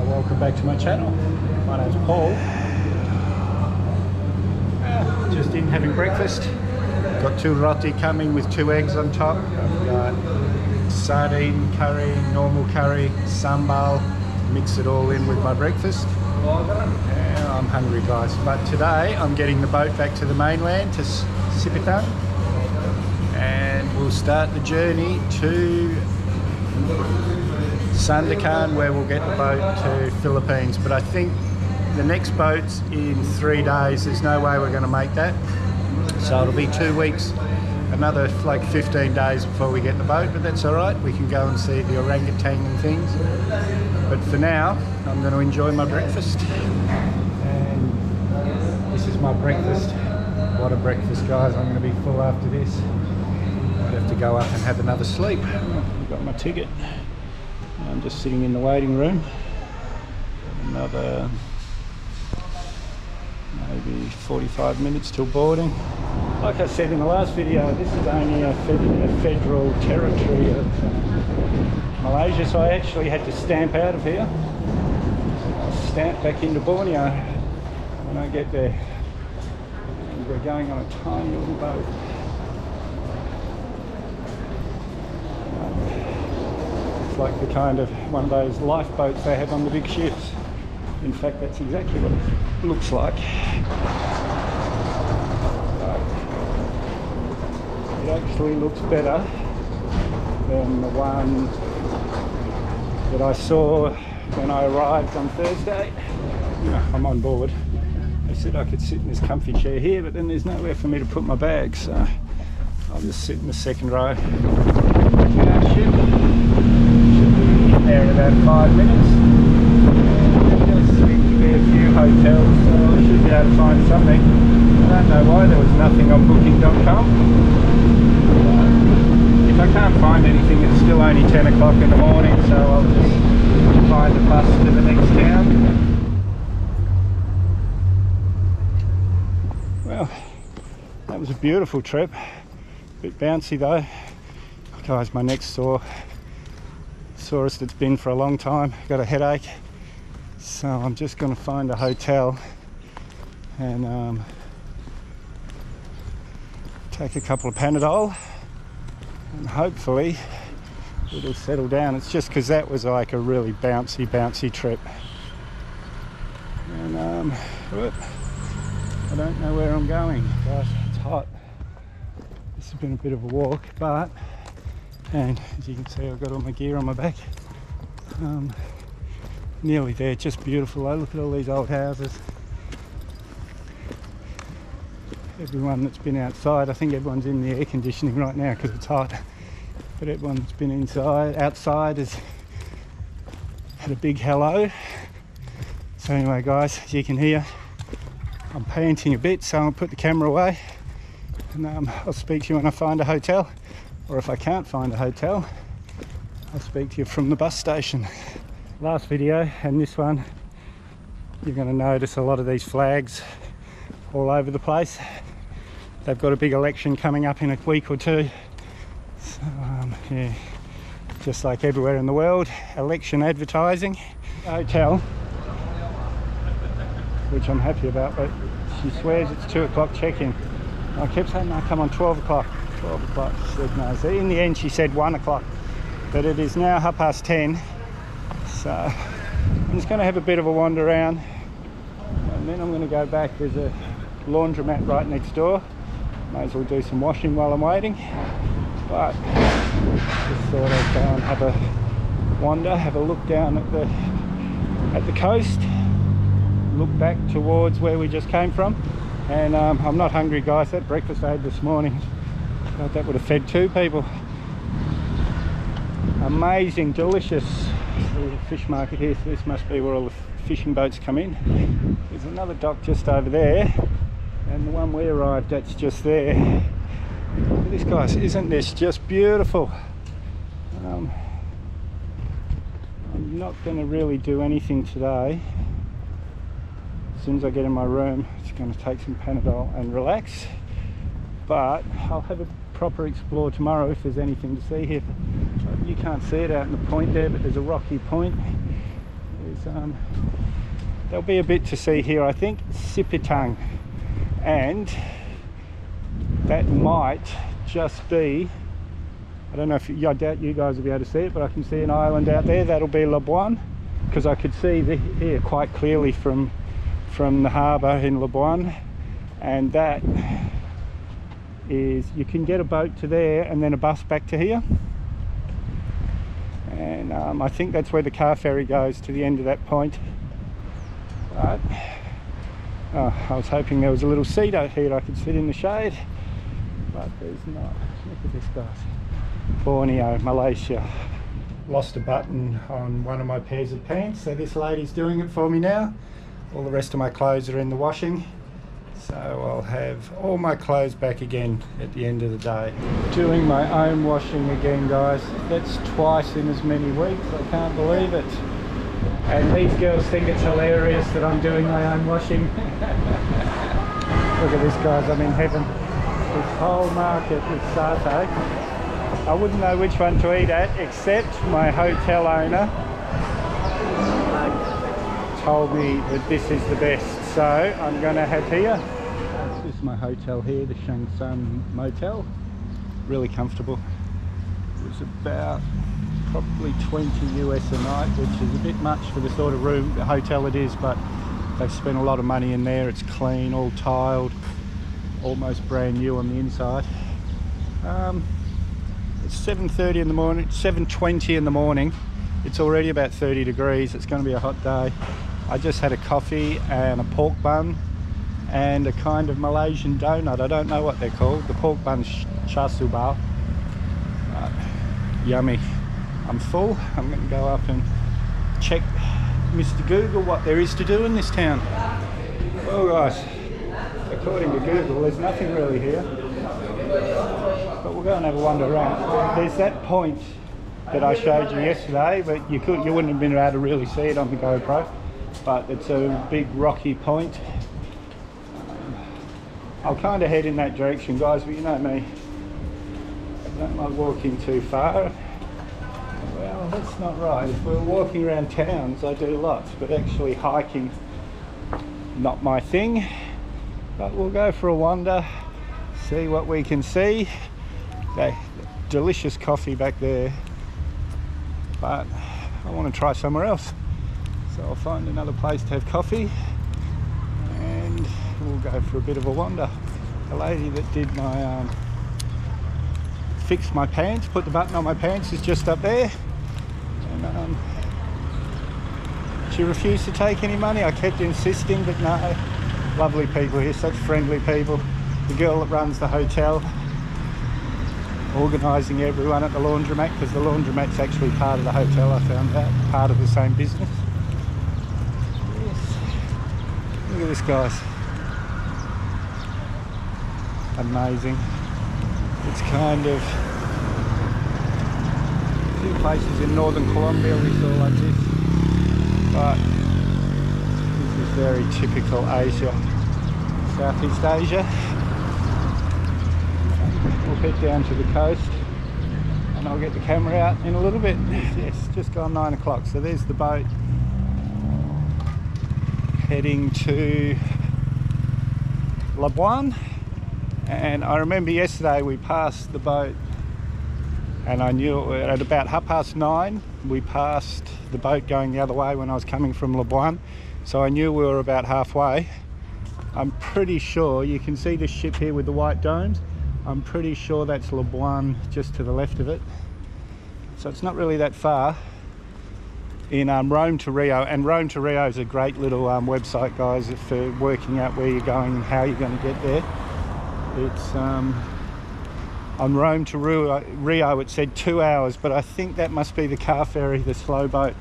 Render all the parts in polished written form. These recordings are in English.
Welcome back to my channel. My name's Paul. Just in having breakfast. Got two roti coming with 2 eggs on top. I've got sardine curry, normal curry, sambal. Mix it all in with my breakfast. And I'm hungry, guys. But today I'm getting the boat back to the mainland, to Sipitang, and we'll start the journey to Sandakan, where we'll get the boat to Philippines. But I think the next boat's in 3 days. There's no way we're going to make that, so it'll be 2 weeks, another like 15 days before we get the boat. But that's all right, we can go and see the orangutan and things. But for now I'm going to enjoy my breakfast. And this is my breakfast. What a breakfast, guys. I'm going to be full after this. I'd have to go up and have another sleep. I've got my ticket. I'm just sitting in the waiting room. Another maybe 45 minutes till boarding. Like I said in the last video, this is only a federal territory of Malaysia, so I actually had to stamp out of here. I'll stamp back into Borneo when I get there. And we're going on a tiny little boat. It's like the kind of one of those lifeboats they have on the big ships. In fact, that's exactly what it looks like. It actually looks better than the one that I saw when I arrived on Thursday. I'm on board. They said I could sit in this comfy chair here, but then there's nowhere for me to put my bag, so I'll just sit in the second row. There in about 5 minutes. And there seems to be a few hotels, so I should be able to find something. I don't know why there was nothing on booking.com. If I can't find anything, it's still only 10 o'clock in the morning, so I'll just find a bus to the next town. Well, that was a beautiful trip. A bit bouncy though. Guys, my neck sore. It's been for a long time. Got a headache, so I'm just going to find a hotel and take a couple of Panadol, and hopefully it'll settle down. It's just because that was like a really bouncy trip, and I don't know where I'm going, guys. It's hot. This has been a bit of a walk, but. And as you can see, I've got all my gear on my back. Nearly there, just beautiful. Oh, look at all these old houses. Everyone that's been outside, I think everyone's in the air conditioning right now because it's hot. But everyone that's been outside has had a big hello. So anyway, guys, as you can hear, I'm panting a bit, so I'll put the camera away. And I'll speak to you when I find a hotel. Or if I can't find a hotel, I'll speak to you from the bus station. Last video and this one, you're going to notice a lot of these flags all over the place. They've got a big election coming up in a week or two. So yeah, just like everywhere in the world, election advertising. Hotel, which I'm happy about, but she swears it's 2 o'clock check-in. I kept saying, no, come on, 12 o'clock. 12 o'clock, she said no. So in the end she said 1 o'clock, but it is now 10:30, so I'm just going to have a bit of a wander around and then I'm going to go back. There's a laundromat right next door, may as well do some washing while I'm waiting, but just thought I'd go and have a wander, have a look down at the coast, look back towards where we just came from. And I'm not hungry, guys. That breakfast I had this morning, God, that would have fed 2 people. Amazing, delicious. There's a fish market here, so this must be where all the fishing boats come in. There's another dock just over there, and the one we arrived at's just there. Look at this, guys. Isn't this just beautiful? I'm not going to really do anything today. As soon as I get in my room, I'm just going to take some Panadol and relax. But I'll have a proper explore tomorrow if there's anything to see here. You can't see it out in the point there, but there's a rocky point. There'll be a bit to see here, I think. Sipitang, and that might just be, I don't know if I doubt you guys will be able to see it, but I can see an island out there. That'll be Labuan, because I could see the, here quite clearly from the harbour in Labuan, and that is, you can get a boat to there and then a bus back to here. And I think that's where the car ferry goes to the end of that point. But, oh, I was hoping there was a little seat out here that I could sit in the shade, but there's not. Look at this, guys. Borneo, Malaysia. Lost a button on one of my pairs of pants, so this lady's doing it for me now. All the rest of my clothes are in the washing, so I'll have all my clothes back again at the end of the day. Doing my own washing again, guys. That's twice in as many weeks. I can't believe it. And these girls think it's hilarious that I'm doing my own washing. Look at this, guys. I'm in heaven. This whole market is satay. I wouldn't know which one to eat at, except my hotel owner told me that this is the best, so I'm gonna have here. This is my hotel here, the Shangsan Motel. Really comfortable. It was about probably $20 US a night, which is a bit much for the sort of room, the hotel it is, but they've spent a lot of money in there. It's clean, all tiled, almost brand new on the inside. It's 7:30 in the morning, 7:20 in the morning. It's already about 30 degrees. It's gonna be a hot day. I just had a coffee and a pork bun and a kind of Malaysian donut. I don't know what they're called. The pork bun's chasu bao. Yummy. I'm full. I'm gonna go up and check Mr. Google what there is to do in this town. Well, guys, according to Google, there's nothing really here. But we'll go and have a wander around. There's that point that I showed you yesterday, but you wouldn't have been able to really see it on the GoPro. But it's a big rocky point. I'll kind of head in that direction, guys, but you know me, I don't like walking too far. Well, that's not right. If we're walking around towns, I do lots, but actually hiking, not my thing. But we'll go for a wander, see what we can see. That delicious coffee back there. But I want to try somewhere else, so I'll find another place to have coffee and we'll go for a bit of a wander. The lady that did my fixed my pants, put the button on my pants, is just up there, and she refused to take any money. I kept insisting, but no. Lovely people here, such friendly people. The girl that runs the hotel, organising everyone at the laundromat, because the laundromat's actually part of the hotel, I found out, part of the same business. Yes. Look at this, guys. Amazing. It's kind of a few places in northern Colombia we saw like this, but this is very typical Asia, Southeast Asia. Head down to the coast and I'll get the camera out in a little bit. Yes, just gone 9 o'clock, so there's the boat heading to Labuan. And I remember yesterday we passed the boat and I knew at about 9:30 we passed the boat going the other way when I was coming from Labuan, so I knew we were about halfway. I'm pretty sure you can see this ship here with the white domes. I'm pretty sure that's Labuan just to the left of it. So it's not really that far. In Rome2Rio, and Rome2Rio is a great little website, guys, for working out where you're going and how you're going to get there. It's on Rome2Rio it said 2 hours, but I think that must be the car ferry, the slow boat,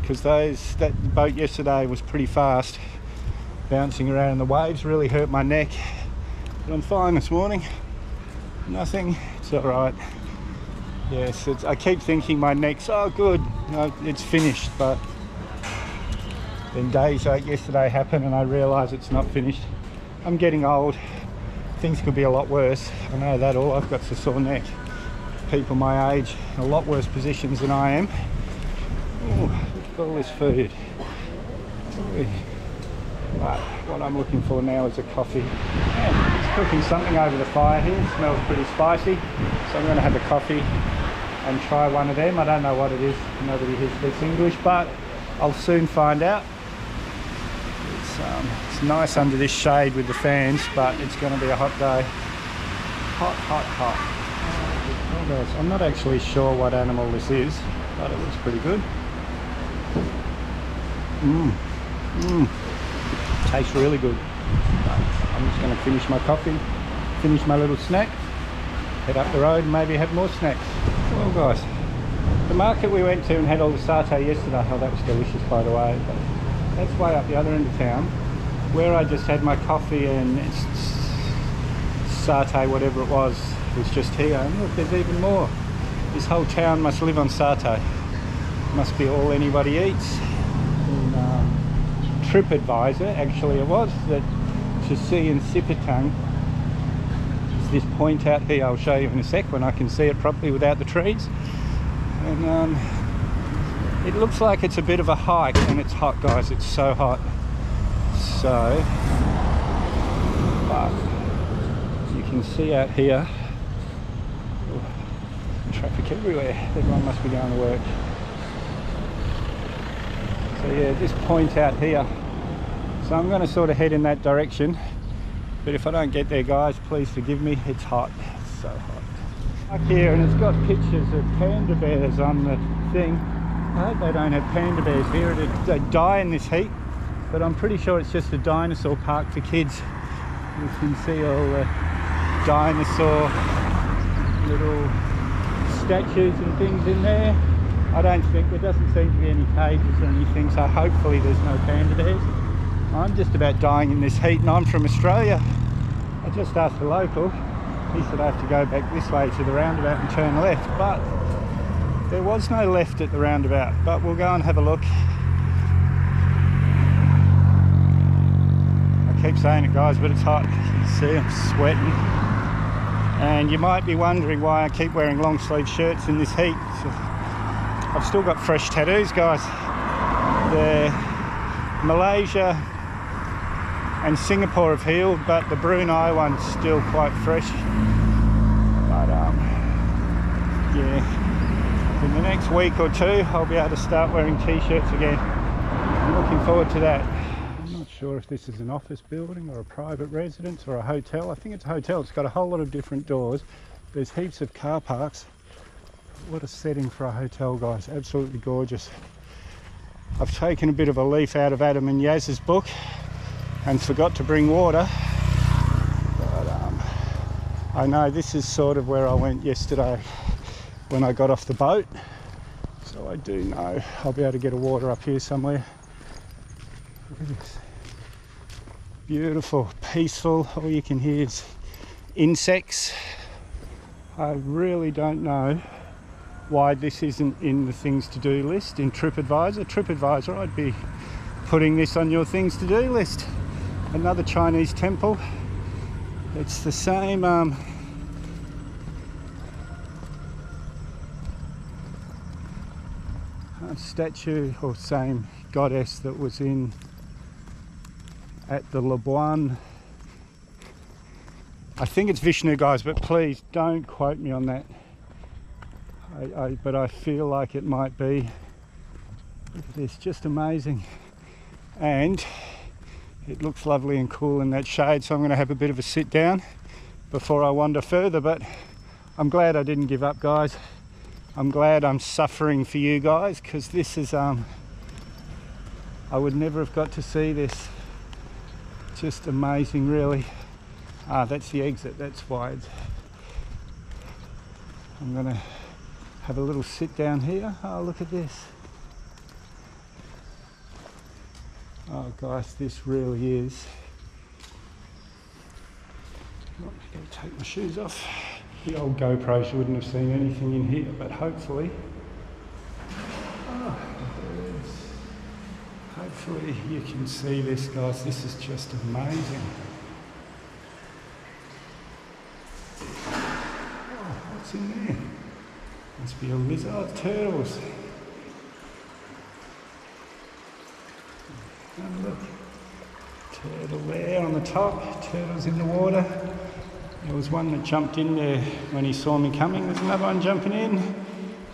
because that boat yesterday was pretty fast, bouncing around in the waves, really hurt my neck. But I'm fine this morning. Nothing, it's all right. Yes, I keep thinking my neck's, oh good, no, it's finished, but then days like yesterday happen and I realise it's not finished. I'm getting old, things could be a lot worse. I know that, all I've got's a sore neck. People my age in a lot worse positions than I am. Ooh. Look at all this food. Right, what I'm looking for now is a coffee. Yeah, it's cooking something over the fire here. It smells pretty spicy. So I'm going to have a coffee and try one of them. I don't know what it is. Nobody here speaks English, but I'll soon find out. It's nice under this shade with the fans, but it's going to be a hot day. Hot, hot, hot. Oh, I'm not actually sure what animal this is, but it looks pretty good. Mmm. Mmm. Tastes really good. I'm just going to finish my coffee, finish my little snack, head up the road and maybe have more snacks. Well guys, the market we went to and had all the satay yesterday, oh that was delicious by the way, but that's way up the other end of town, where I just had my coffee and satay, whatever it was, was just here. And look, there's even more. This whole town must live on satay. Must be all anybody eats. And, TripAdvisor, actually it was, that to see in Sipitang is this point out here. I'll show you in a sec when I can see it properly without the trees. And it looks like it's a bit of a hike, and it's hot guys, it's so hot. So but you can see out here, oh, traffic everywhere, everyone must be going to work. So yeah, this point out here, so I'm going to sort of head in that direction, but if I don't get there guys, please forgive me, it's hot, it's so hot. Up here, and it's got pictures of panda bears on the thing. I hope they don't have panda bears here, they die in this heat, but I'm pretty sure it's just a dinosaur park for kids. You can see all the dinosaur little statues and things in there. I don't think, there doesn't seem to be any cages or anything, so hopefully there's no panda bears. I'm just about dying in this heat, and I'm from Australia. I just asked the local, he said I have to go back this way to the roundabout and turn left, but there was no left at the roundabout, but we'll go and have a look. I keep saying it guys, but it's hot. You can see I'm sweating. And you might be wondering why I keep wearing long sleeve shirts in this heat. I've still got fresh tattoos guys. The Malaysia and Singapore have healed, but the Brunei one's still quite fresh. But yeah. In the next week or two, I'll be able to start wearing t-shirts again. I'm looking forward to that. I'm not sure if this is an office building or a private residence or a hotel. I think it's a hotel. It's got a whole lot of different doors. There's heaps of car parks. What a setting for a hotel, guys. Absolutely gorgeous. I've taken a bit of a leaf out of Adam and Yaz's book and forgot to bring water. But I know this is sort of where I went yesterday when I got off the boat, so I do know I'll be able to get a water up here somewhere. Look at this. Beautiful, peaceful, all you can hear is insects. I really don't know why this isn't in the things to do list in TripAdvisor. TripAdvisor, I'd be putting this on your things to do list. Another Chinese temple. It's the same statue or same goddess that was in at the Labuan. I think it's Vishnu guys, but please don't quote me on that. But I feel like it might be. Look at this, just amazing, and it looks lovely and cool in that shade, so I'm going to have a bit of a sit down before I wander further. But I'm glad I didn't give up guys. I'm glad I'm suffering for you guys, because this is, I would never have got to see this. Just amazing, really. Ah, that's the exit, that's why. I'm gonna have a little sit down here. Oh, look at this. Oh, guys, this really is. I'm gonna take my shoes off. The old GoPros, you wouldn't have seen anything in here, but hopefully, oh, hopefully you can see this guys, this is just amazing. Oh, what's in there? Must be a lizard, turtles. And look, turtle there on the top, turtle's in the water. There was one that jumped in there when he saw me coming. There's another one jumping in.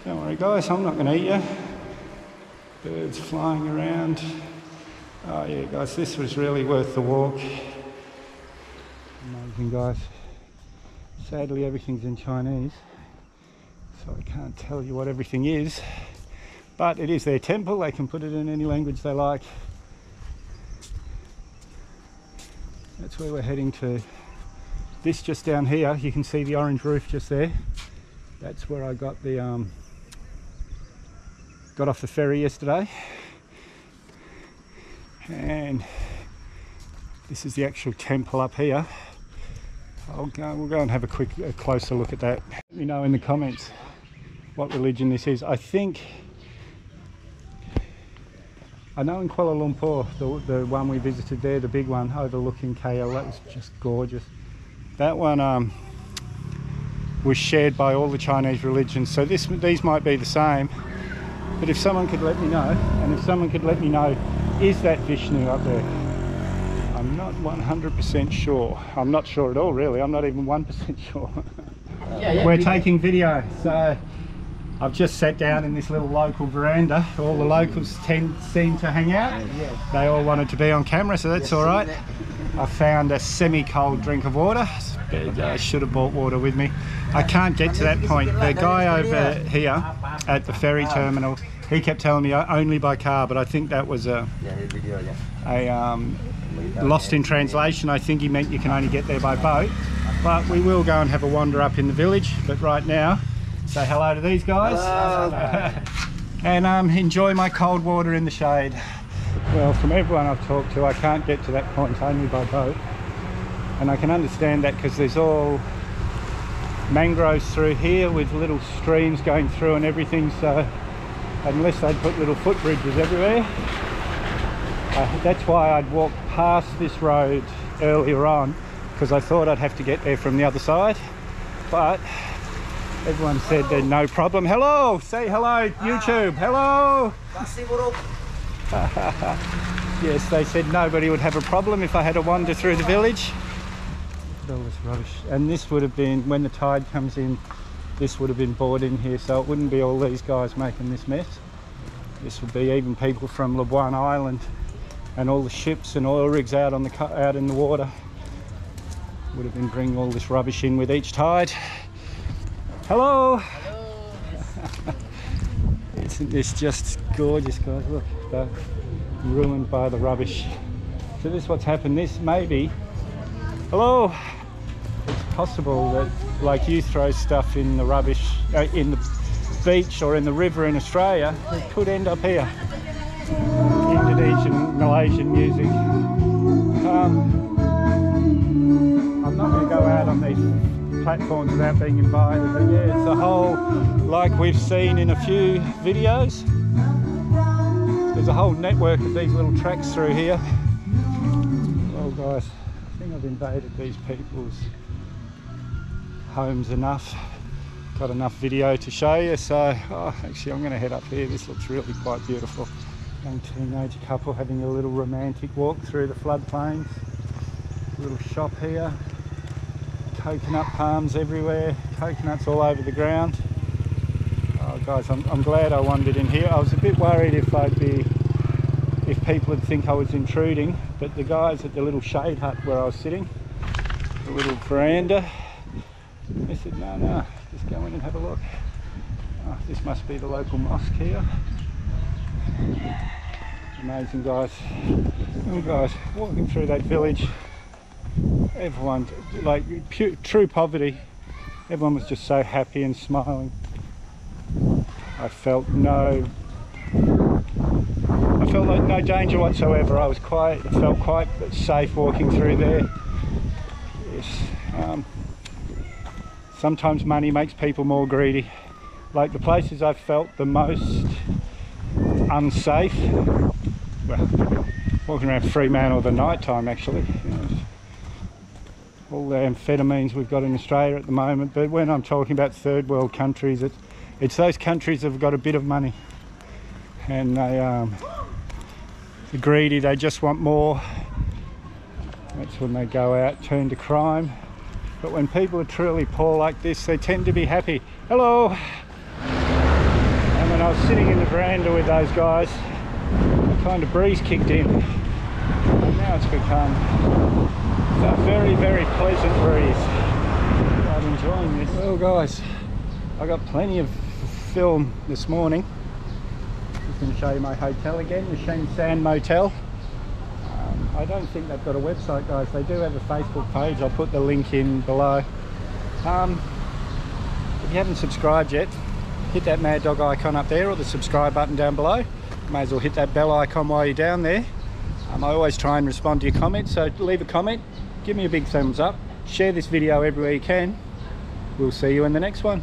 Don't worry guys, I'm not going to eat you. Birds flying around. Oh yeah guys, this was really worth the walk. Amazing guys. Sadly everything's in Chinese, so I can't tell you what everything is, but it is their temple. They can put it in any language they like. That's where we're heading to. This just down here, you can see the orange roof just there. That's where I got the got off the ferry yesterday, and this is the actual temple up here. We'll go and have a closer look at that. Let me know in the comments what religion this is. I know in Kuala Lumpur, the one we visited there, the big one overlooking KL, that was just gorgeous. That one was shared by all the Chinese religions, so these might be the same. But if someone could let me know, and if someone could let me know, is that Vishnu up there? I'm not 100% sure. I'm not sure at all, really. I'm not even 1% sure. We're taking video, so I've just sat down in this little local veranda. All the locals seem to hang out. They all wanted to be on camera, so that's all right. I found a semi-cold drink of water. I should have bought water with me. I can't get to that point. The guy over here at the ferry terminal, he kept telling me only by car, but I think that was a lost in translation. I think he meant you can only get there by boat, but we will go and have a wander up in the village. But right now, say hello to these guys. And enjoy my cold water in the shade. Well, from everyone I've talked to, I can't get to that point only by boat, and I can understand that because there's all mangroves through here with little streams going through and everything, so unless they'd put little footbridges everywhere. That's why I'd walked past this road earlier on, because I thought I'd have to get there from the other side, but everyone said there's no problem. Hello, say hello YouTube, hello. Yes, they said nobody would have a problem if I had a wander through the village. All this rubbish, and this would have been, when the tide comes in, this would have been bored in here, so it wouldn't be all these guys making this mess. This would be even people from Labuan Island, and all the ships and oil rigs out in the water would have been bringing all this rubbish in with each tide. Hello. Hello. Isn't this just gorgeous, guys? Look, they're ruined by the rubbish. So this is what's happened. This maybe. Hello. It's possible that, like, you throw stuff in the rubbish in the beach or in the river in Australia, it could end up here. Indonesian, Malaysian music. I'm not going to go out on these platforms without being invited, but yeah, it's a whole, like we've seen in a few videos, there's a whole network of these little tracks through here. Well guys, I think I've invaded these people's homes enough. Got enough video to show you, so actually I'm going to head up here. This looks really quite beautiful. Young teenage couple having a little romantic walk through the floodplains. Little shop here. Coconut palms everywhere. Coconuts all over the ground. Oh guys, I'm glad I wandered in here. I was a bit worried if people would think I was intruding, but the guys at the little shade hut where I was sitting, the little veranda, they said no. Just go in and have a look. Oh, this must be the local mosque here. Amazing guys. Oh guys, walking through that village, everyone, like true poverty, everyone was just so happy and smiling. I felt like no danger whatsoever. I felt quite safe walking through there. Yes. Sometimes money makes people more greedy. Like the places I've felt the most unsafe, well, walking around Fremantle at the night time actually. You know, all the amphetamines we've got in Australia at the moment, but when I'm talking about third world countries, it's those countries that have got a bit of money, and the greedy, they just want more. That's when they go out, turn to crime. But when people are truly poor like this, they tend to be happy. Hello! And when I was sitting in the veranda with those guys, a kind of breeze kicked in. And now it's become a very, very pleasant breeze. I'm enjoying this. Well guys, I got plenty of film this morning. Just going to show you my hotel again, the Shangsan Motel. I don't think they've got a website, guys. They do have a Facebook page. I'll put the link in below. If you haven't subscribed yet, hit that Mad Dog icon up there or the subscribe button down below. May as well hit that bell icon while you're down there. I always try and respond to your comments, so leave a comment, give me a big thumbs up, share this video everywhere you can. We'll see you in the next one.